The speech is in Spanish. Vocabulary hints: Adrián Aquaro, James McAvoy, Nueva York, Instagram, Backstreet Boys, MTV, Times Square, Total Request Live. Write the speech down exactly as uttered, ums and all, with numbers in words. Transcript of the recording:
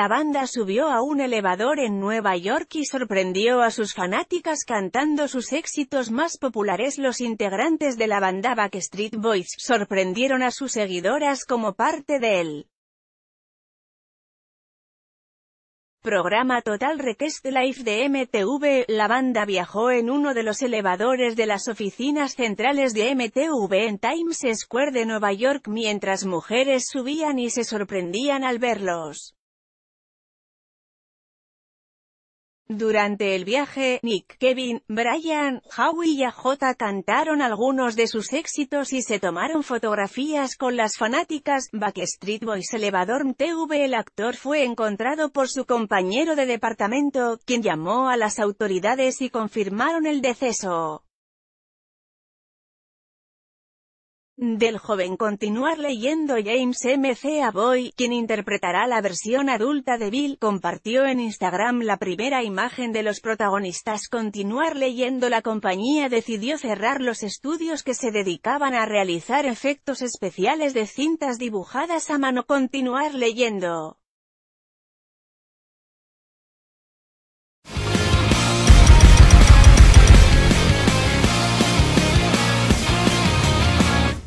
la banda subió a un elevador en Nueva York y sorprendió a sus fanáticas cantando sus éxitos más populares. Los integrantes de la banda Backstreet Boys sorprendieron a sus seguidoras como parte del programa Total Request Live de M T V. La banda viajó en uno de los elevadores de las oficinas centrales de M T V en Times Square de Nueva York mientras mujeres subían y se sorprendían al verlos. Durante el viaje, Nick, Kevin, Brian, Howie y A J cantaron algunos de sus éxitos y se tomaron fotografías con las fanáticas. Backstreet Boys elevador M T V. El actor fue encontrado por su compañero de departamento, quien llamó a las autoridades y confirmaron el deceso del joven. Continuar leyendo. James McAvoy, quien interpretará la versión adulta de Bill, compartió en Instagram la primera imagen de los protagonistas. Continuar leyendo. La compañía decidió cerrar los estudios que se dedicaban a realizar efectos especiales de cintas dibujadas a mano. Continuar leyendo.